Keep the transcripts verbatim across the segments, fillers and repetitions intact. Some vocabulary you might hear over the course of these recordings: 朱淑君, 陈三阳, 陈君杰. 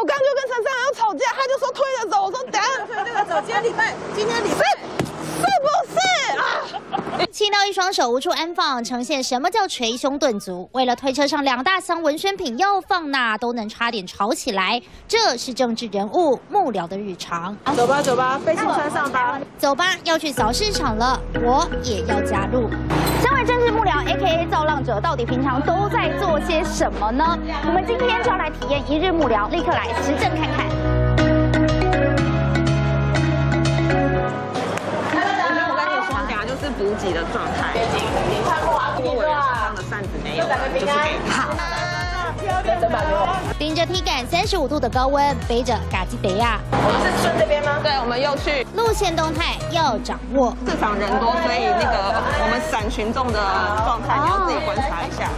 我刚就跟陈三阳吵架，他就说推着走，我说等下推着走。今天礼拜，今天礼拜是不是啊？气到一双手无处安放，呈现什么叫捶胸顿足。为了推车上两大箱文宣品要放哪，都能差点吵起来。这是政治人物幕僚的日常。走吧走吧，飞新村上吧。走吧，要去扫市场了，我也要加入。 政治幕僚 A K A 造浪者到底平常都在做些什么呢？我们今天就要来体验一日幕僚，立刻来实证看看。我跟你说，等下就是补给的状态。你看过啊？我手上的扇子没有，就是给你。好，真把给我。顶着体感三十五度的高温，背着嘎基德亚。我们是顺这边吗？对，我们又去。路线动态要掌握。市场人多，所以那个。 散群众的状态，你要自己观察一下。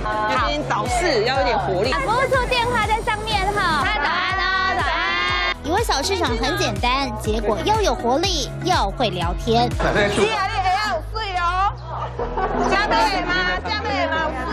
最近早市要有点活力。服务处电话在上面哈。大家早安哦，早安。以为小市场很简单，结果要有活力，要会聊天。是啊，你还要有水哦。加倍吗？加倍吗？有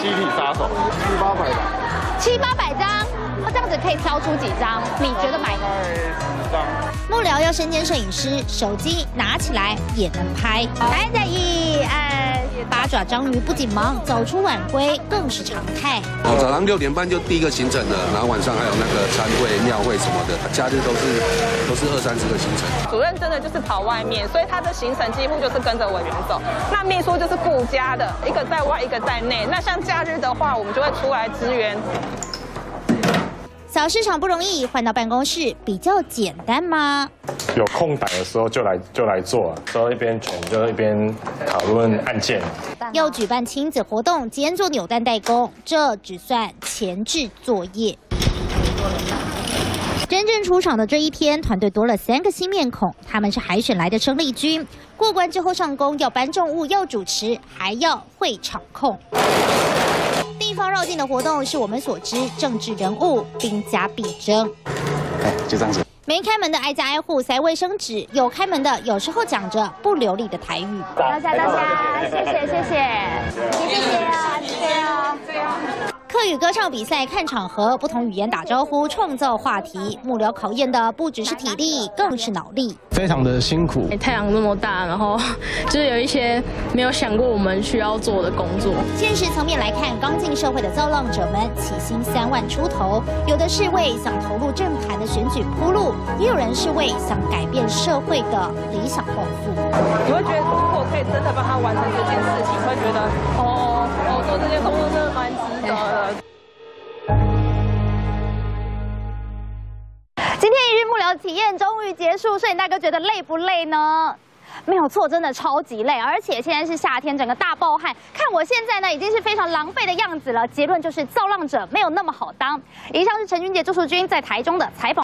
集体杀手，七八百张，七八百张，这样子可以挑出几张？你觉得买？十张。幕僚要身兼摄影师，手机拿起来也能拍。来，再一。 哎，八爪章鱼不仅忙，早出晚归更是常态。我早上六点半就第一个行程了，然后晚上还有那个餐会、庙会什么的，假日都是都是二三十个行程。主任真的就是跑外面，所以他的行程几乎就是跟着委员走。那秘书就是顾家的，一个在外，一个在内。那像假日的话，我们就会出来支援。 小市场不容易，换到办公室比较简单吗？有空档的时候就来就来做，就一边卷就一边讨论案件。要举办亲子活动，兼做扭蛋代工，这只算前置作业。真正出场的这一天，团队多了三个新面孔，他们是海选来的生力军。过关之后上工，要搬重物，要主持，还要会场控。 地方绕境的活动是我们所知政治人物兵家必争。哎，就这样子。没开门的挨家挨户塞卫生纸，有开门的有时候讲着不流利的台语。大家大家，谢谢谢谢，谢谢啊，谢谢啊。客语歌唱比赛看场合，不同语言打招呼，创造话题。幕僚考验的不只是体力，更是脑力。非常的辛苦。太阳那么大，然后就是有一些没有想过我们需要做的工作。现实层面来看，刚进社会的造浪者们起薪三万出头，有的是为想投入政坛的选举铺路，也有人是为想改变社会的理想抱负。你会觉得，如果可以真的帮他完成这件事情，会觉得哦，我做这些工作真的蛮值得的。 今天一日幕僚体验终于结束，摄影大哥觉得累不累呢？没有错，真的超级累，而且现在是夏天，整个大暴汗。看我现在呢，已经是非常狼狈的样子了。结论就是，造浪者没有那么好当。以上是陈君杰、朱淑君在台中的采访。